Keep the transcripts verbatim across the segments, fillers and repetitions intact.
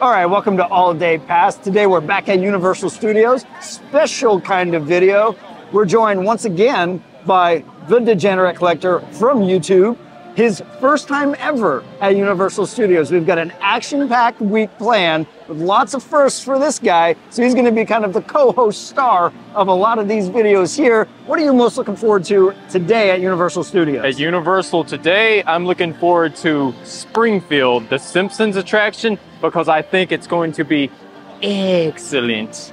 All right, welcome to All Day Pass. Today we're back at Universal Studios, special kind of video. We're joined once again by the Degenerate Collector from YouTube, his first time ever at Universal Studios. We've got an action-packed week planned with lots of firsts for this guy, so he's gonna be kind of the co-host star of a lot of these videos here. What are you most looking forward to today at Universal Studios? At Universal today, I'm looking forward to Springfield, the Simpsons attraction, because I think it's going to be excellent.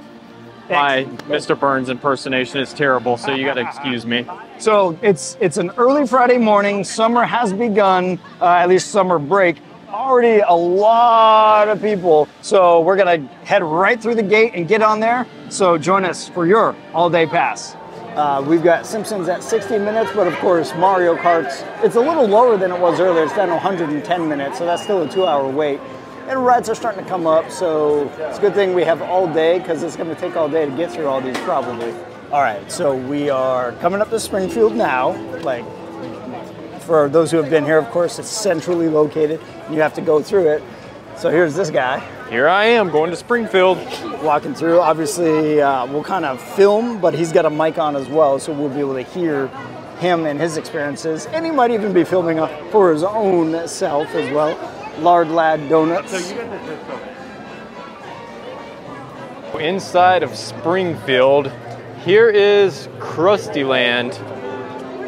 Excellent. My Mister Burns impersonation is terrible, so you got to excuse me. So it's it's an early Friday morning. Summer has begun, uh, at least summer break. Already a lot of people. So we're going to head right through the gate and get on there. So join us for your all-day pass. Uh, we've got Simpsons at sixty minutes, but of course Mario Kart's, it's a little lower than it was earlier. It's down to one hundred ten minutes, so that's still a two-hour wait. And rides are starting to come up, so it's a good thing we have all day, because it's going to take all day to get through all these probably. All right, so we are coming up to Springfield now. Like, for those who have been here, of course, it's centrally located. You have to go through it. So here's this guy. Here I am, going to Springfield. Walking through, obviously, uh, we'll kind of film, but he's got a mic on as well, so we'll be able to hear him and his experiences. And he might even be filming for his own self as well. Lard Lad Donuts. So you got the inside of Springfield, here is Krustyland,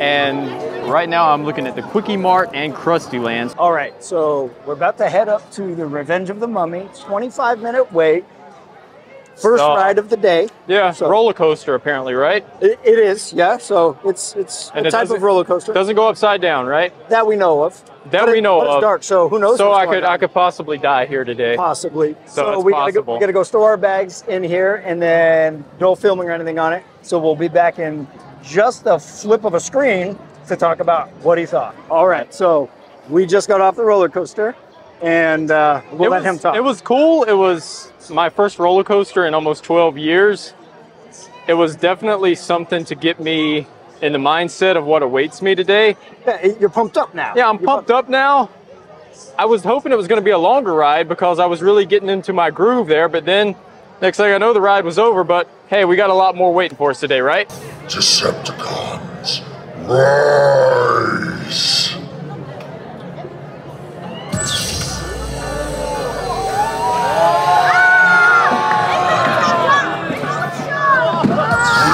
and right now I'm looking at the Quickie Mart and Krustyland. All right, so we're about to head up to the Revenge of the Mummy, twenty-five minute wait, first uh, ride of the day. Yeah, so, roller coaster apparently, right? It, it is, yeah, so it's it's and a it type of roller coaster. Doesn't go upside down, right? That we know of. That but we it, know but of. It's dark, so who knows? So I could, I could possibly die here today. Possibly. So, so we gotta go, we gotta go store our bags in here, and then no filming or anything on it. So we'll be back in just a flip of a screen to talk about what he thought. All right. So we just got off the roller coaster, and uh, we'll it let was, him talk. It was cool. It was my first roller coaster in almost twelve years. It was definitely something to get me in the mindset of what awaits me today. Yeah, you're pumped up now. Yeah, I'm pumped, pumped up now. I was hoping it was going to be a longer ride because I was really getting into my groove there, but then next thing I know the ride was over, but hey, we got a lot more waiting for us today, right? Decepticons, rise!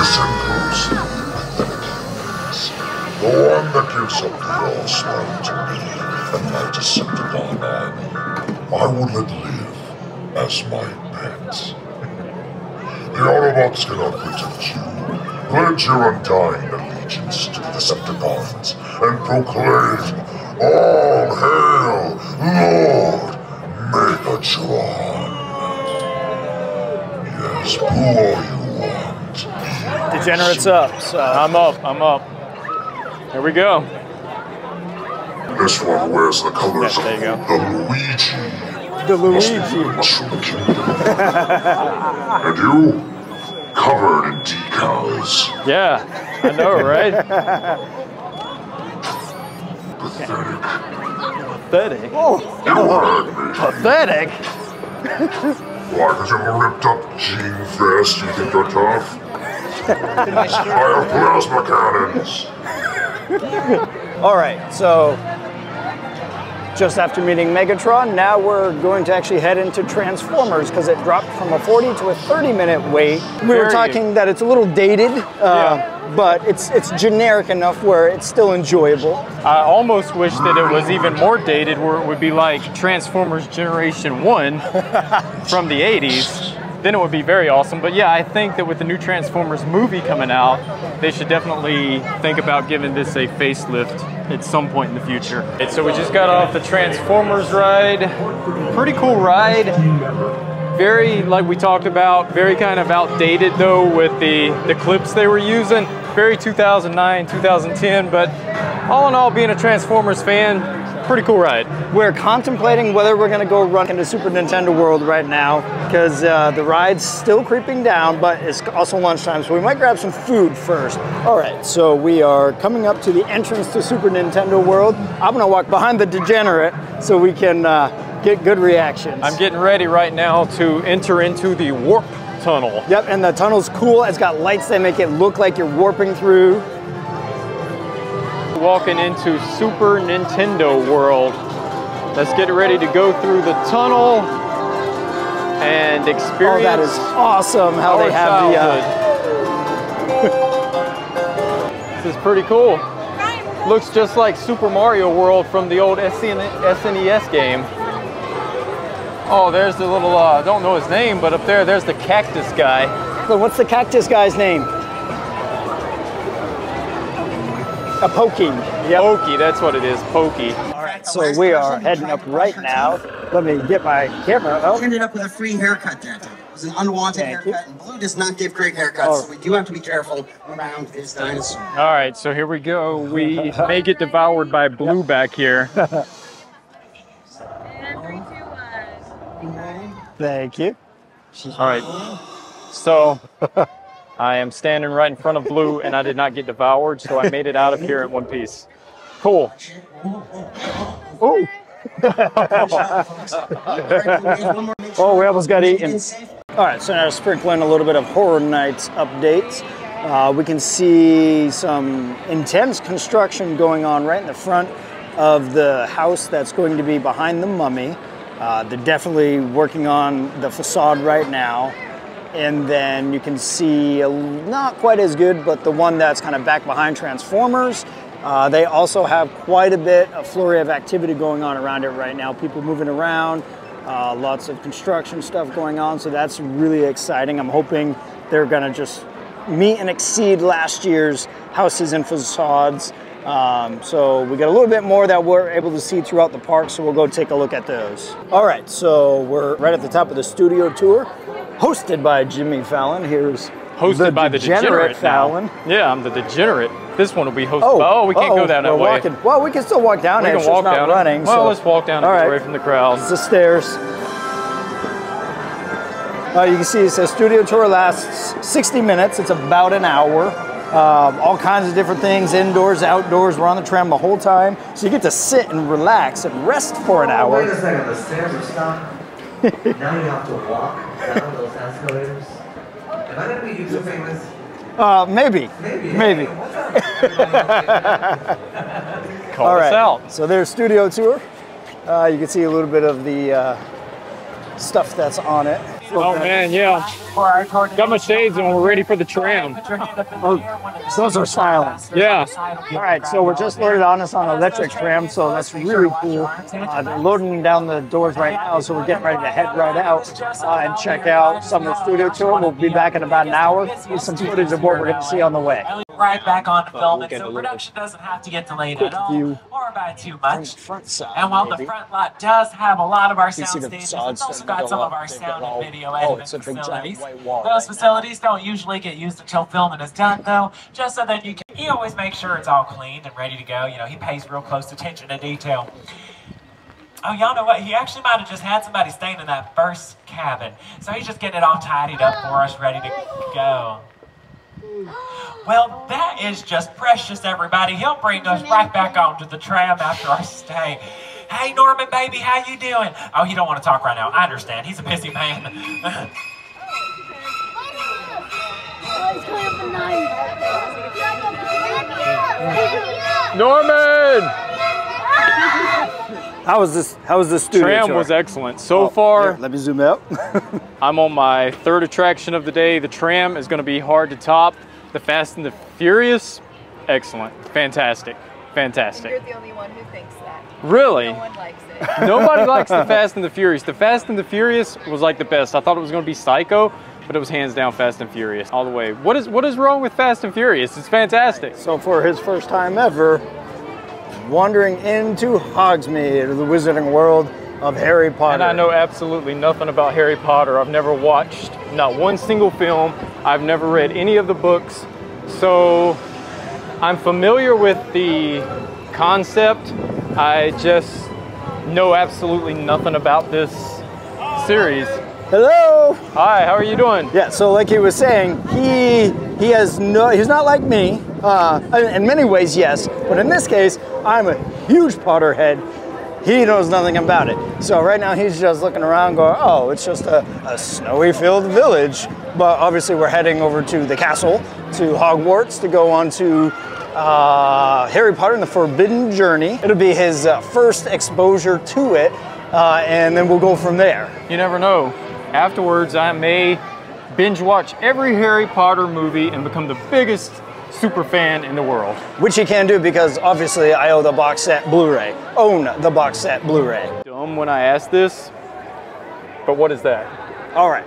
Something else to me and my Decepticon army. I will let live as my pet. The Autobots cannot protect you. Pledge your undying allegiance to the Decepticons and proclaim, all hail Lord Megatron. Yes, boo all you want. Degenerates up, so I'm up, I'm up. Here we go. This one wears the colors of the Luigi. The Luigi. And you, covered in decals. Yeah, I know, right? Pathetic. Pathetic? Oh, you pathetic? Why, because you have a ripped up jean vest, you think you're tough? Fire plasma cannons. All right, so just after meeting Megatron, now we're going to actually head into Transformers because it dropped from a forty to a thirty minute wait. We were talking that it's a little dated, uh, yeah. but it's it's generic enough where it's still enjoyable. I almost wish that it was even more dated, where it would be like Transformers Generation one from the eighties. Then it would be very awesome. But yeah, I think that with the new Transformers movie coming out, they should definitely think about giving this a facelift at some point in the future. And so we just got off the Transformers ride. Pretty cool ride. Very, like we talked about, very kind of outdated though with the, the clips they were using. Very two thousand nine, two thousand ten, but all in all, being a Transformers fan, pretty cool ride. We're contemplating whether we're gonna go run into Super Nintendo World right now because uh, the ride's still creeping down, but it's also lunchtime, so we might grab some food first. All right, so we are coming up to the entrance to Super Nintendo World. I'm gonna walk behind the Degenerate so we can uh, get good reactions. I'm getting ready right now to enter into the warp tunnel. Yep, and the tunnel's cool. It's got lights that make it look like you're warping through. Walking into Super Nintendo World. Let's get ready to go through the tunnel and experience. Oh, that is awesome how they have childhood. the... Uh... This is pretty cool. Looks just like Super Mario World from the old S N E S game. Oh, there's the little, I uh, don't know his name, but up there, there's the cactus guy. So what's the cactus guy's name? A Pokey. Yep. Pokey, that's what it is, Pokey. All right, so we are heading up right now. Let me get my camera up. We ended up with a free haircut that day. It was an unwanted Thank haircut, you. and Blue does not give great haircuts, oh. so we do have to be careful around this dinosaur. All right, so here we go. We may get devoured by Blue yep. back here. Thank you. All right, so I am standing right in front of Blue, and I did not get devoured, so I made it out of here in one piece. Cool. Ooh. Oh, we almost got eaten. All right, so now sprinkling a little bit of Horror Nights updates. Uh, we can see some intense construction going on right in the front of the house that's going to be behind the mummy. Uh, they're definitely working on the facade right now. And then you can see a, not quite as good, but the one that's kind of back behind Transformers. Uh, they also have quite a bit of flurry of activity going on around it right now. People moving around, uh, lots of construction stuff going on. So that's really exciting. I'm hoping they're going to just meet and exceed last year's houses and facades. Um, so we got a little bit more that we're able to see throughout the park, so we'll go take a look at those. All right, so we're right at the top of the studio tour, hosted by Jimmy Fallon. Here's hosted the by Degenerate the Degenerate Fallon. Now. Yeah, I'm the Degenerate. This one will be hosted. Oh, by, oh we can't uh-oh, go down that way. Walking. Well, we can still walk down. We can walk down. Not running, well, so. let's walk down right. away from the crowd. It's the stairs. Uh, you can see it says studio tour lasts sixty minutes. It's about an hour. Uh, all kinds of different things, indoors, outdoors. We're on the tram the whole time, so you get to sit and relax and rest for an hour. Oh, wait a second, the stairs are stopped. Now you have to walk down those escalators. Am I going to be YouTube famous? Uh, maybe. Maybe. Maybe. Call all us right. out. So there's studio tour. Uh, you can see a little bit of the uh, stuff that's on it. Oh man, yeah. Got my shades and we're ready for the tram. Oh, those are silent. Yeah. All right, so we're just loaded on us on electric tram, so that's really cool. Uh, they're loading down the doors right now, so we're getting ready to head right out uh, and check out some of the studio tour. We'll be back in about an hour with some footage of what we're going to see on the way. Right back on film, so production doesn't have to get delayed at all or by too much. And while the front lot does have a lot of our sound stages, it's also got some of our sound and video Oh, it's a big giant white wall. Those right facilities now. don't usually get used until filming is done, though, just so that you can. He always makes sure it's all cleaned and ready to go. You know, he pays real close attention to detail. Oh, y'all know what? He actually might have just had somebody staying in that first cabin. So he's just getting it all tidied up for us, ready to go. Well, that is just precious, everybody. He'll bring us right back onto the tram after our stay. Hey, Norman, baby, how you doing? Oh, he don't want to talk right now. I understand. He's a busy man. Norman! How was this? How was this studio Tram tour? was excellent. So oh, far... Here, let me zoom out. I'm on my third attraction of the day. The tram is going to be hard to top. The Fast and the Furious, excellent. Fantastic. Fantastic. And you're the only one who thinks that. Really? No one likes it. Nobody likes the Fast and the Furious. The Fast and the Furious was like the best. I thought it was going to be Psycho, but it was hands down Fast and Furious all the way. What is what is wrong with Fast and Furious? It's fantastic. So for his first time ever, wandering into Hogsmeade, the Wizarding World of Harry Potter. And I know absolutely nothing about Harry Potter. I've never watched not one single film. I've never read any of the books. So I'm familiar with the concept. I just know absolutely nothing about this series. Hello. Hi, how are you doing? Yeah, so like he was saying, he he has no, he's not like me. Uh, in many ways, yes, but in this case, I'm a huge Potterhead. He knows nothing about it. So right now he's just looking around going, oh, it's just a, a snowy-filled village. But obviously we're heading over to the castle, to Hogwarts, to go on to uh, Harry Potter and the Forbidden Journey. It'll be his uh, first exposure to it, uh, and then we'll go from there. You never know. Afterwards, I may binge watch every Harry Potter movie and become the biggest super fan in the world. Which you can do because obviously I own the box set Blu-ray. Own the box set Blu-ray. Dumb when I asked this, but what is that? All right,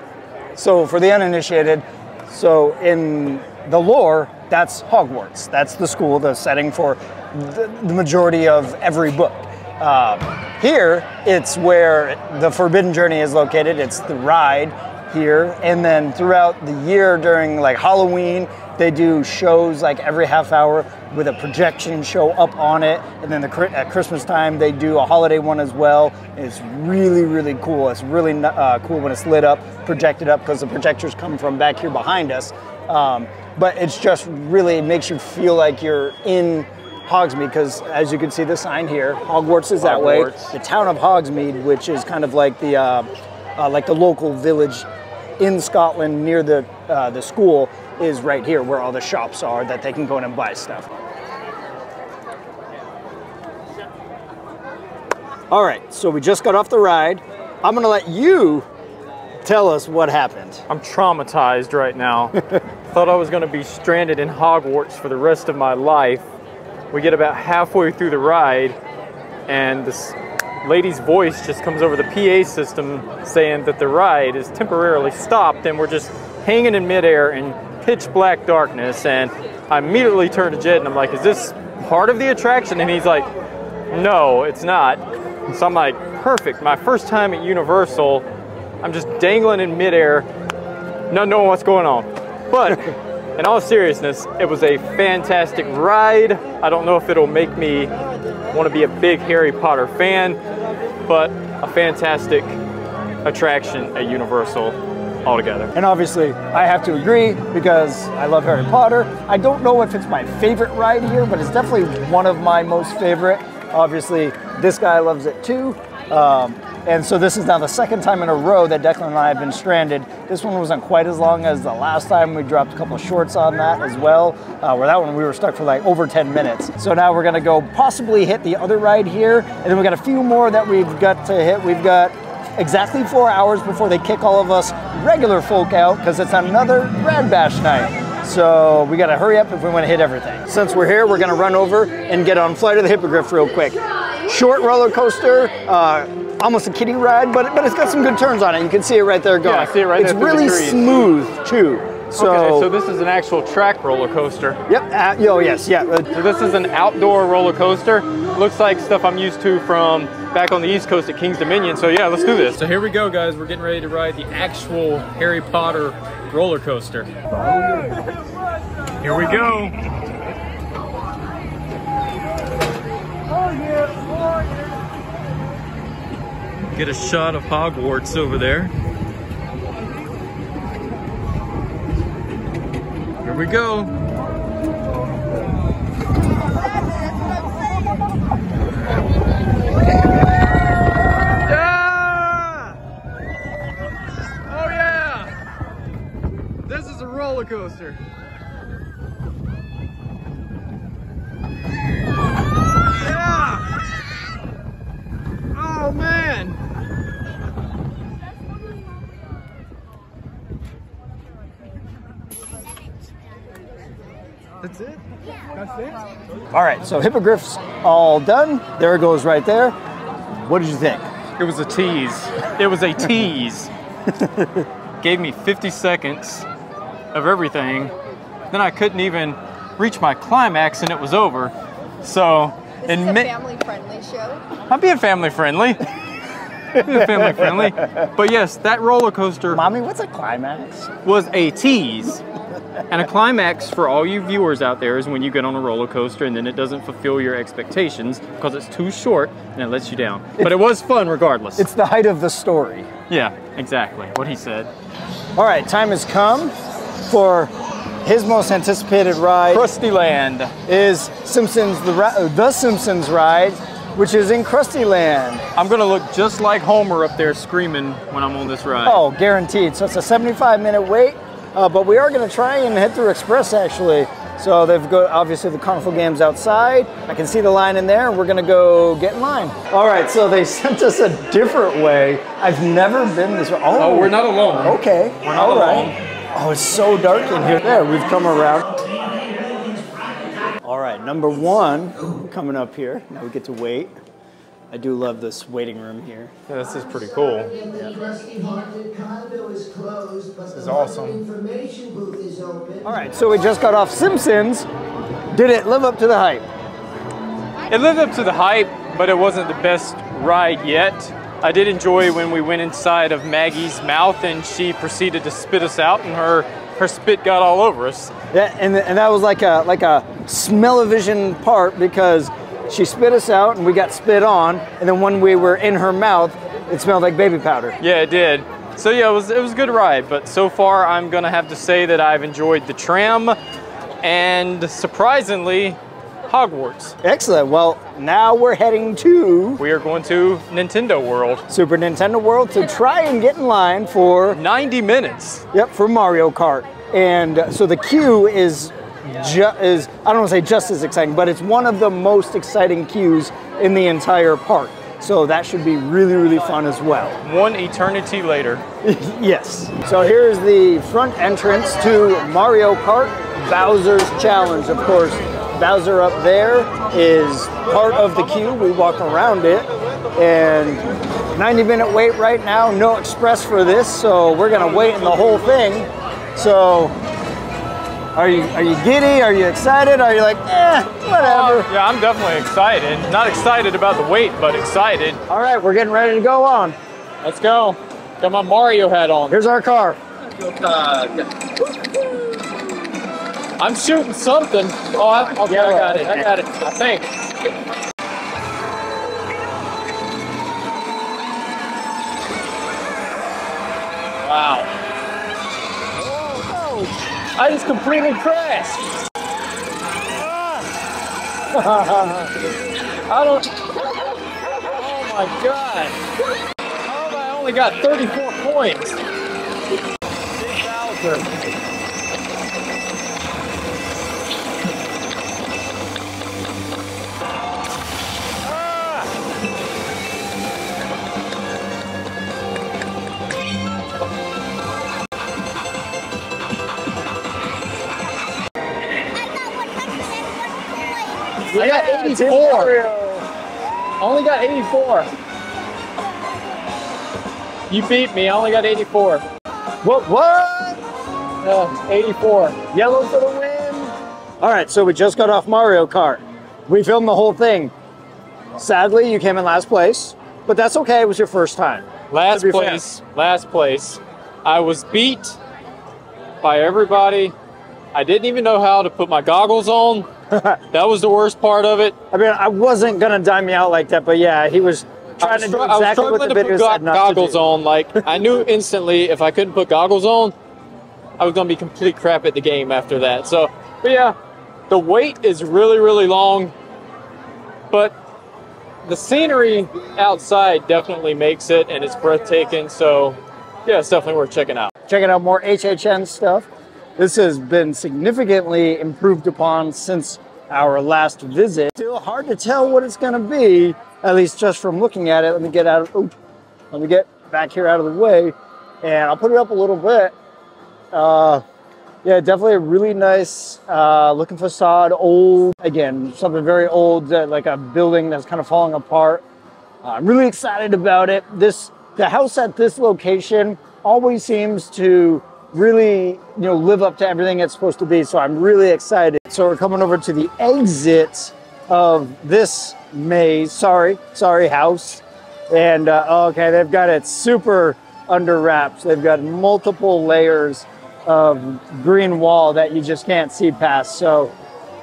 so for the uninitiated, so in the lore, that's Hogwarts. That's the school, the setting for the, the majority of every book. Um, here, it's where the Forbidden Journey is located. It's the ride here, and then throughout the year during like Halloween, they do shows like every half hour with a projection show up on it, and then the, at Christmas time they do a holiday one as well. It's really, really cool. It's really uh, cool when it's lit up, projected up, because the projectors come from back here behind us. Um, but it's just really makes you feel like you're in Hogsmeade, because as you can see the sign here, Hogwarts is that Hogwarts. way. The town of Hogsmeade, which is kind of like the uh, uh, like the local village in Scotland near the, uh, the school, is right here where all the shops are that they can go in and buy stuff. All right, so we just got off the ride. I'm gonna let you tell us what happened. I'm traumatized right now. Thought I was gonna be stranded in Hogwarts for the rest of my life. We get about halfway through the ride and this lady's voice just comes over the P A system saying that the ride is temporarily stopped and we're just hanging in midair in pitch black darkness. And I immediately turn to Jed and I'm like, is this part of the attraction? And he's like, no, it's not. And so I'm like, perfect. My first time at Universal, I'm just dangling in midair, not knowing what's going on. But in all seriousness, it was a fantastic ride. I don't know if it'll make me want to be a big Harry Potter fan, but a fantastic attraction at Universal altogether. And obviously, I have to agree because I love Harry Potter. I don't know if it's my favorite ride here, but it's definitely one of my most favorite. Obviously, this guy loves it too. Um, and so this is now the second time in a row that Declan and I have been stranded. This one wasn't quite as long as the last time. We dropped a couple of shorts on that as well, uh, where that one we were stuck for like over ten minutes. So now we're gonna go possibly hit the other ride here, and then we got a few more that we've got to hit. We've got exactly four hours before they kick all of us regular folk out, because it's another Rad Bash night. So we gotta hurry up if we wanna hit everything. Since we're here, we're gonna run over and get on Flight of the Hippogriff real quick. Short roller coaster, uh, almost a kiddie ride, but, but it's got some good turns on it. You can see it right there going. Yeah, I see it right there through the trees. It's really smooth too. So, okay, so this is an actual track roller coaster. Yep, uh, oh yes, yeah. So this is an outdoor roller coaster. Looks like stuff I'm used to from back on the East Coast at King's Dominion. So yeah, let's do this. So here we go, guys. We're getting ready to ride the actual Harry Potter roller coaster. Here we go. Get a shot of Hogwarts over there. Here we go. Yeah! Oh yeah! This is a roller coaster. Yeah! Oh man! That's it? That's it? All right, so Hippogriff's all done. There it goes right there. What did you think? It was a tease. It was a tease. Gave me fifty seconds of everything. Then I couldn't even reach my climax and it was over. So, this is a family-friendly show. I'm being family-friendly. family-friendly. But yes, that roller coaster... Mommy, what's a climax? ...was a tease. And a climax for all you viewers out there is when you get on a roller coaster and then it doesn't fulfill your expectations because it's too short and it lets you down. It's, but it was fun regardless. It's the height of the story. Yeah, exactly. What he said. All right, time has come for his most anticipated ride. Krustyland. Is Simpsons the, the Simpsons Ride. which is in Krustyland. I'm gonna look just like Homer up there screaming when I'm on this ride. Oh, guaranteed. So it's a seventy-five minute wait, uh, but we are gonna try and head through Express actually. So they've got obviously the console games outside. I can see the line in there. We're gonna go get in line. All right, so they sent us a different way. I've never been this way. Oh, oh we're not alone. Okay, we're not all alone. Right. Oh, it's so dark in here. There, we've come around. All right, number one coming up here. Now we get to wait. I do love this waiting room here. Yeah, this is pretty cool. This is awesome. All right, so we just got off Simpsons. Did it live up to the hype? It lived up to the hype, but it wasn't the best ride yet. I did enjoy when we went inside of Maggie's mouth and she proceeded to spit us out, and her her spit got all over us. Yeah, and, and that was like a, like a smell-o-vision part, because she spit us out and we got spit on, and then when we were in her mouth, it smelled like baby powder. Yeah, it did. So yeah, it was, it was a good ride, but so far I'm gonna have to say that I've enjoyed the tram and, surprisingly, Hogwarts. Excellent. Well, now we're heading to... We are going to Nintendo World. Super Nintendo World, to try and get in line for... ninety minutes. Yep, for Mario Kart. And uh, so the queue is... Ju is, I don't want to say just as exciting, but it's one of the most exciting queues in the entire park. So that should be really, really fun as well. One eternity later. Yes. So here's the front entrance to Mario Kart Bowser's Challenge. Of course, Bowser up there is part of the queue. We walk around it, and ninety minute wait right now. No express for this, so we're going to wait in the whole thing. So... Are you are you giddy? Are you excited? Are you like, eh, whatever? Uh, yeah, I'm definitely excited. Not excited about the wait, but excited. All right, we're getting ready to go on. Let's go. Got my Mario hat on. Here's our car. Uh, I'm shooting something. Oh, I, okay, yeah, I got it. I got it. I think. Wow. I just completely crashed. I don't. Oh my god. How have I only got thirty-four points? Bowser. I got eighty-four. I only got eighty-four. You beat me. I only got eighty-four. What? What? No, eighty-four. Yellow for the win. All right, so we just got off Mario Kart. We filmed the whole thing. Sadly, you came in last place, but that's okay. It was your first time. Last place. Fair. Last place. I was beat by everybody. I didn't even know how to put my goggles on. That was the worst part of it. I mean, I wasn't gonna dime you out like that, but yeah, he was trying was to do exactly what the video said not to do. I was struggling to put goggles on. Like, I knew instantly if I couldn't put goggles on, I was gonna be complete crap at the game after that. So, but yeah, the wait is really, really long, but the scenery outside definitely makes it, and it's breathtaking. So, yeah, it's definitely worth checking out. Checking out more H H N stuff. This has been significantly improved upon since our last visit. Still hard to tell what it's gonna be, at least just from looking at it. Let me get out of, oh, let me get back here out of the way, and I'll put it up a little bit. Uh, yeah, definitely a really nice uh, looking facade, old, again, something very old, uh, like a building that's kind of falling apart. Uh, I'm really excited about it. This, the house at this location always seems to really, you know, live up to everything it's supposed to be, so I'm really excited. So we're coming over to the exit of this maze, sorry, sorry house, and uh, okay, they've got it super under wraps. They've got multiple layers of green wall that you just can't see past, so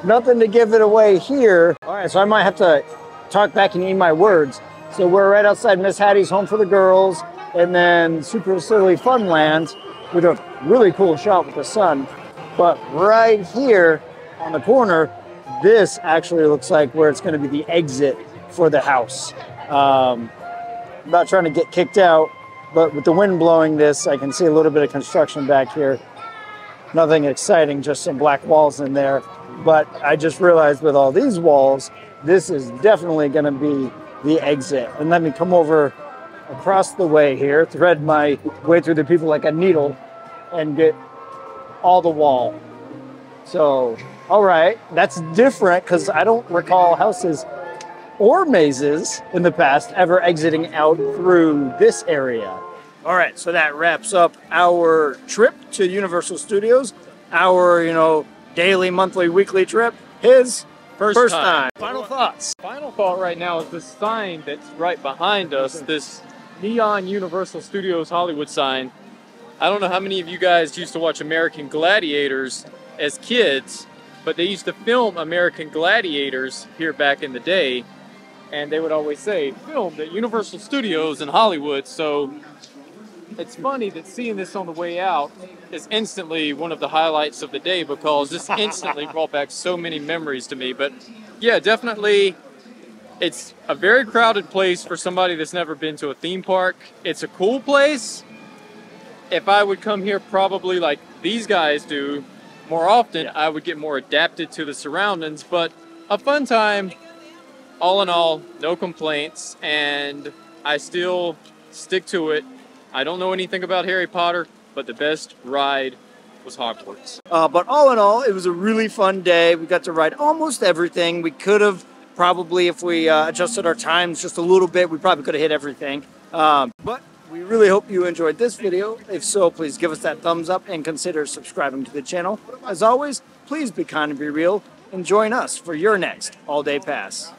nothing to give it away here. All right, so I might have to talk back and eat my words. So we're right outside Miss Hattie's Home for the Girls, and then Super Silly Funland, with a really cool shot with the sun. But right here on the corner, this actually looks like where it's gonna be the exit for the house. Um, I'm not trying to get kicked out, but with the wind blowing this, I can see a little bit of construction back here. Nothing exciting, just some black walls in there. But I just realized with all these walls, this is definitely gonna be the exit. And let me come over across the way here, thread my way through the people like a needle and get all the wall. So, all right, that's different because I don't recall houses or mazes in the past ever exiting out through this area. All right, so that wraps up our trip to Universal Studios, our, you know, daily, monthly, weekly trip, his first, first time. time. Final thoughts. Final thought right now is the sign that's right behind us, this neon Universal Studios Hollywood sign. I don't know how many of you guys used to watch American Gladiators as kids, but they used to film American Gladiators here back in the day, and they would always say, filmed at Universal Studios in Hollywood, so it's funny that seeing this on the way out is instantly one of the highlights of the day because this instantly brought back so many memories to me. But yeah, definitely, it's a very crowded place for somebody that's never been to a theme park. It's a cool place. If I would come here probably like these guys do more often, yeah, I would get more adapted to the surroundings. But a fun time, all in all, no complaints, and I still stick to it. I don't know anything about Harry Potter, but the best ride was Hogwarts. Uh, but all in all, it was a really fun day. We got to ride almost everything. We could have probably, if we uh, adjusted our times just a little bit, we probably could have hit everything. Um, but we really hope you enjoyed this video. If so, please give us that thumbs up and consider subscribing to the channel. As always, please be kind and be real and join us for your next All Day Pass.